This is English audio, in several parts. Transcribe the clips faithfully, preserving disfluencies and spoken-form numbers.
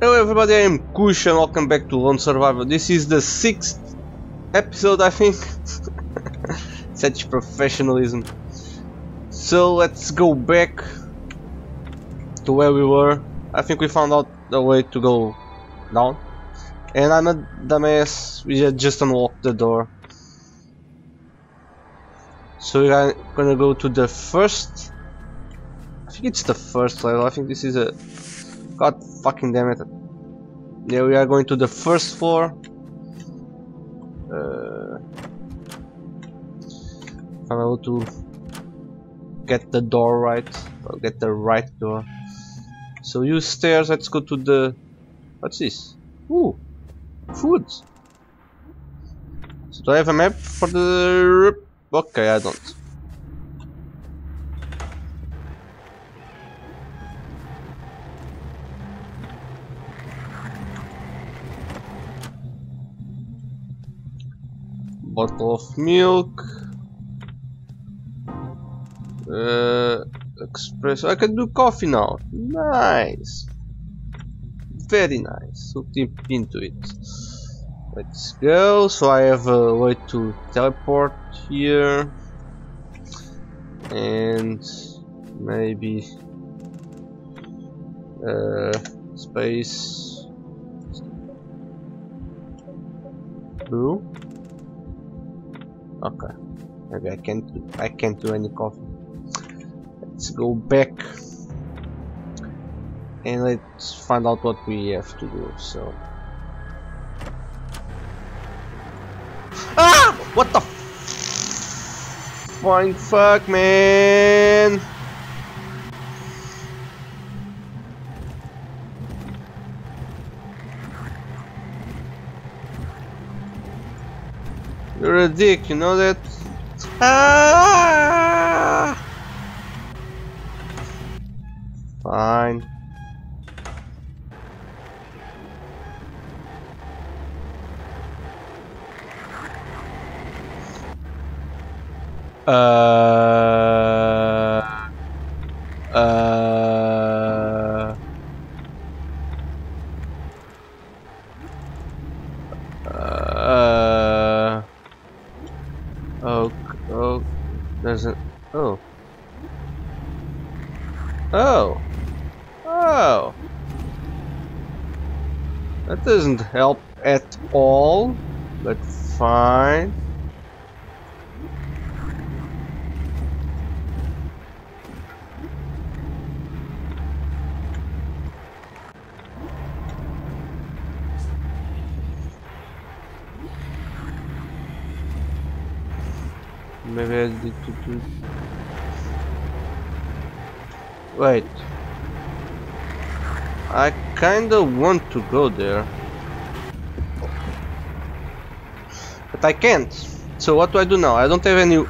Hello everybody, I am Kush and welcome back to Lone Survivor. This is the sixth episode, I think. Such professionalism. So let's go back to where we were. I think we found out the way to go down. And I'm a dumbass, we had just unlocked the door. So we're gonna go to the first... I think it's the first level, I think this is a... God fucking damn it. Yeah, we are going to the first floor. Uh, I'm able to get the door right. I'll get the right door. So use stairs, let's go to the... What's this? Ooh! Food! So do I have a map for the... Okay, I don't. Bottle of milk, uh, espresso. I can do coffee now. Nice, very nice. Look deep into it. Let's go. So I have a way to teleport here, and maybe uh, space blue. Okay, maybe I can't do, I can't do any coffee. Let's go back and let's find out what we have to do. So, ah, what the fine fuck, man! You're a dick, you know that? Ah! Fine. Uh. Uh. Uh. Oh, oh, there's an, oh. Oh. Oh. That doesn't help at all, but fine. Maybe I need to do... Wait. I kinda want to go there. But I can't. So what do I do now? I don't have any... I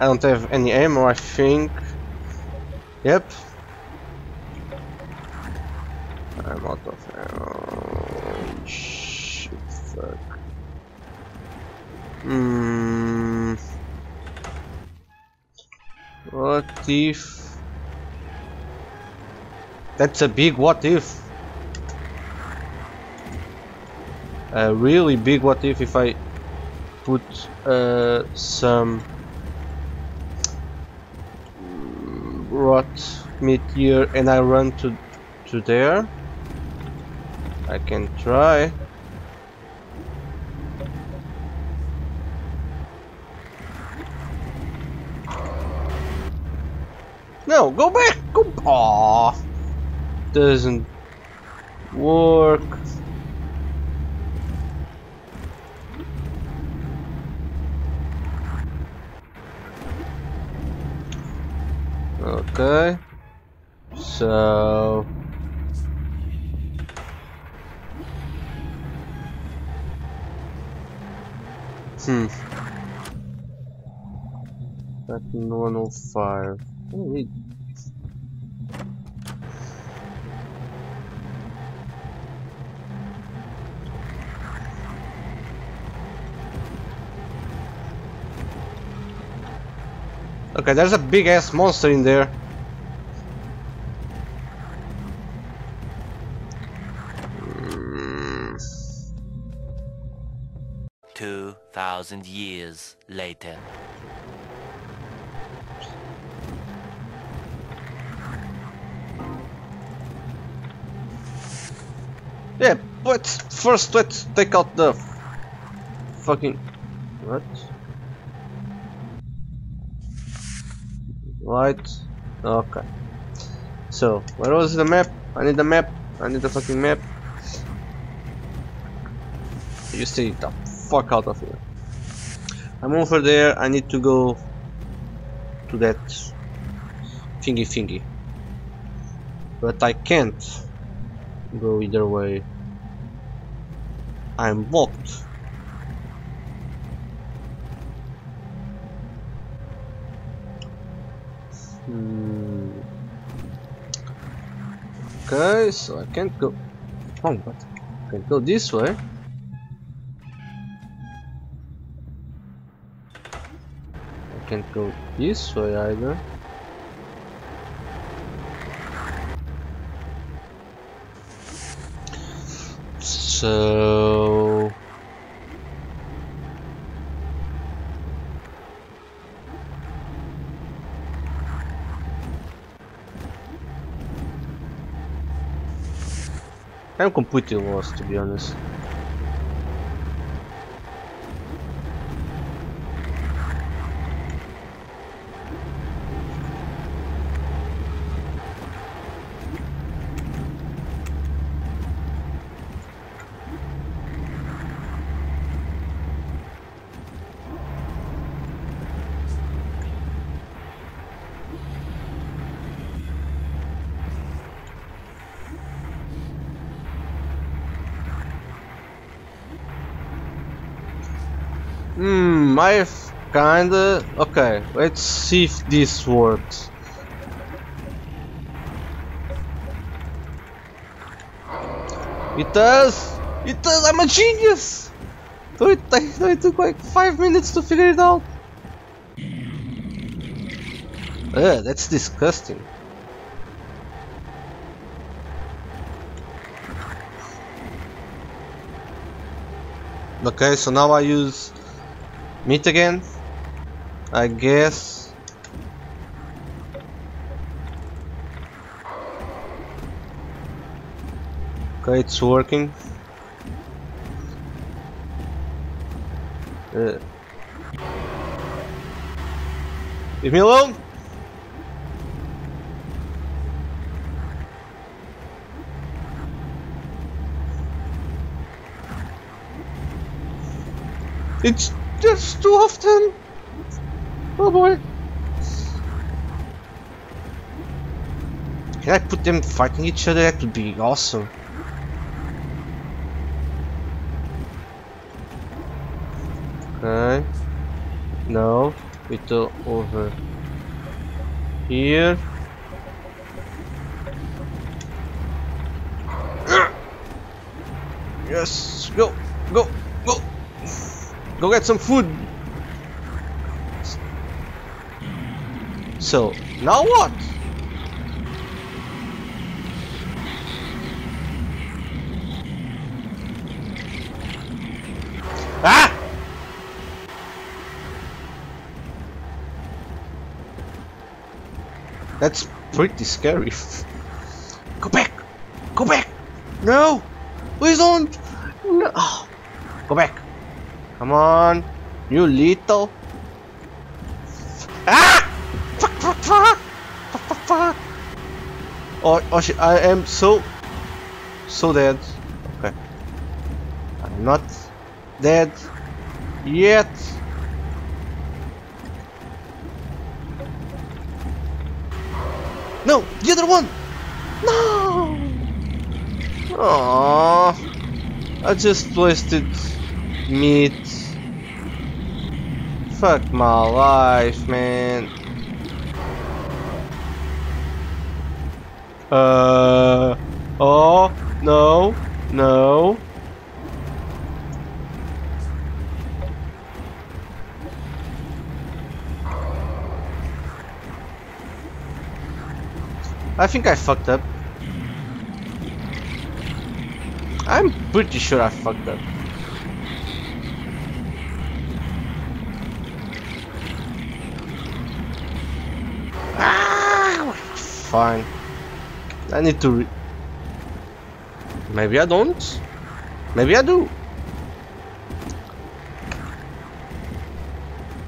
don't have any ammo, I think. Yep. I'm out of ammo. Shit, fuck. Hmm... What if? That's a big what if. A really big what if if I put uh, some rot meat here and I run to to there. I can try. No, go back! Go back! Doesn't work. Okay. So... Hmm. That's one oh five. I need... Okay, there's a big ass monster in there. Two thousand years later. Yeah, but first let's take out the fucking... what? Light. Okay. So, where was the map? I need the map. I need the fucking map. You stay the fuck out of here. I'm over there. I need to go to that thingy thingy. But I can't go either way. I'm blocked. Hmm. Okay, so I can't go. Oh, but I can go this way. I can't go this way either. So I'm completely lost, to be honest. Hmm, I've kinda... okay, let's see if this works. It does! It does! I'm a genius! So it, it took like five minutes to figure it out. Ugh, that's disgusting. Okay, so now I use... meat again, I guess. Okay, it's working. Uh. Leave me alone. It's that's too often! Oh boy! Can I put them fighting each other? That would be awesome. Okay. Now, we go over here. Yes! Go! Go! Go! Go get some food! So, now what? Ah! That's pretty scary. Go back! Go back! No! Please don't! No! Oh. Go back! Come on, you little. Ah! Fuck, fuck, fuck! Fuck, fuck, fuck! Oh, oh shit, I am so, so dead. Okay. I'm not dead yet. No, the other one! No! Aww. I just placed it. Meat. Fuck my life, man. Uh. Oh no, no. I think I fucked up. I'm pretty sure I fucked up. fine. I need to re- Maybe I don't? Maybe I do.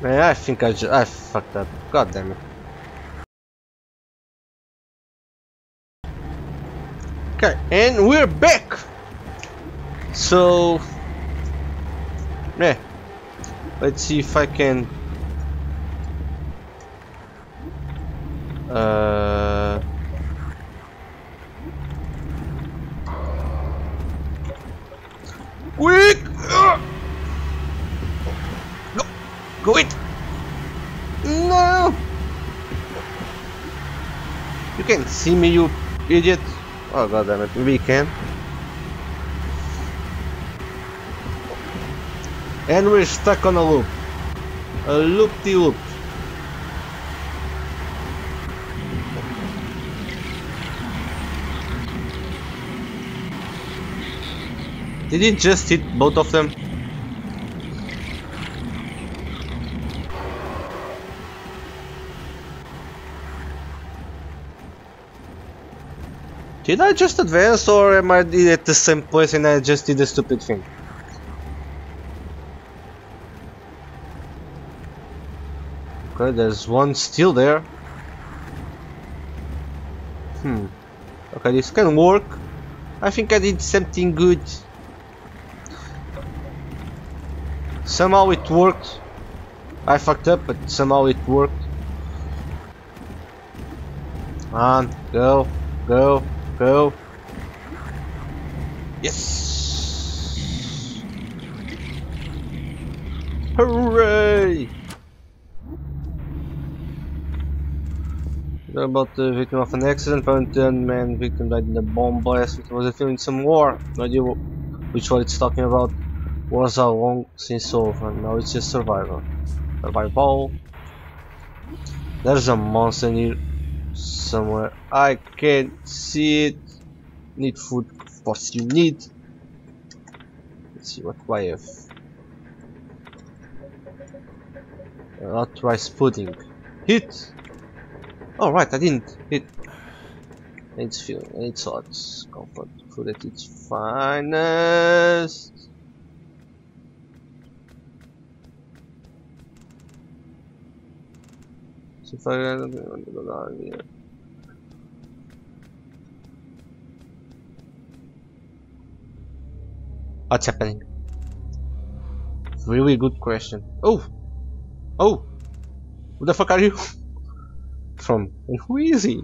Man, I think I just I fucked up. God damn it. Okay, and we're back. So, yeah, let's see if I can. Uh, quick! Go, go it! No! You can't see me, you idiot! Oh god damn it, maybe you can. And we're stuck on a loop. A loop-de-loop. Did it just hit both of them? Did I just advance, or am I at the same place and I just did a stupid thing? Okay, there's one still there. Hmm. Okay, this can work. I think I did something good. Somehow it worked. I fucked up, but somehow it worked. Come on, go, go, go. Yes! Hooray! About the victim of an accident, ten man victim died in a bomb blast, which was a film in some war. No idea which one it's talking about. Wars are long since over, now it's just survival. Survival. There's a monster near somewhere. I can't see it. Need food, of course you need. Let's see what do I have. Not rice pudding. Hit! Oh right, I didn't hit. It's fuel, it's hot, comfort, food at its finest. So if I don't want to go down here. What's happening? Really good question. Oh! Oh! Who the fuck are you? From and who is he?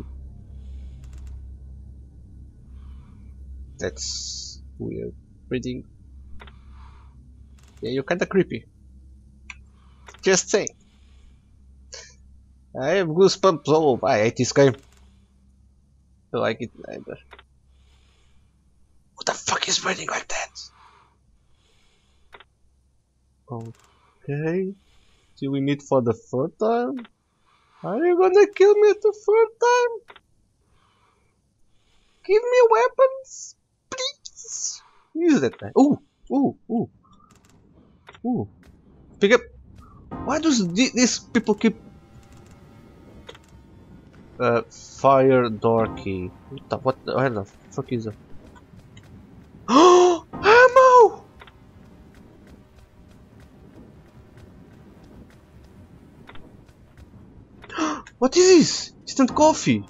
That's weird reading. Yeah, you're kinda creepy. Just saying. I have goosebumps. Oh, I hate this game. I like it neither. Who the fuck is reading like that? Okay. Do we meet for the third time? Are you gonna kill me the third time? Give me weapons, please. Use that knife. Ooh, ooh, ooh, ooh. Pick up. Why do these people keep uh, fire door key? What the, what the, where the fuck is that? Ammo! What is this? It's not coffee.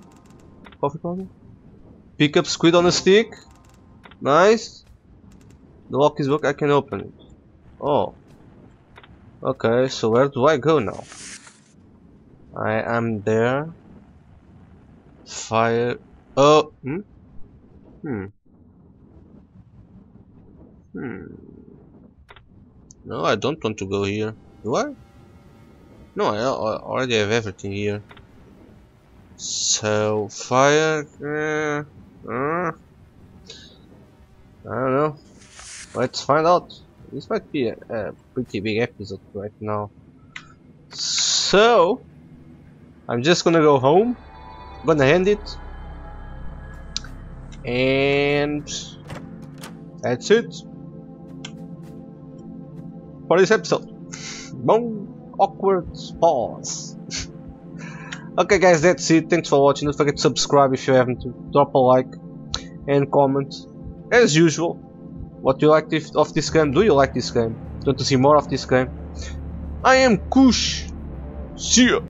Coffee powder. Pick up squid on a stick. Nice. The lock is broken. I can open it. Oh. Okay. So where do I go now? I am there. Fire. Oh. Hmm. Hmm. Hmm. No, I don't want to go here. Do I? No, I already have everything here. So, fire... Uh, uh, I don't know. Let's find out. This might be a, a pretty big episode right now. So, I'm just gonna go home. I'm gonna end it. And... that's it. For this episode. Boom. Awkward pause. Okay guys, that's it. Thanks for watching. Don't forget to subscribe if you haven't. Drop a like and comment. As usual, what do you like of this game? Do you like this game? Want to see more of this game? I am Kush. See ya.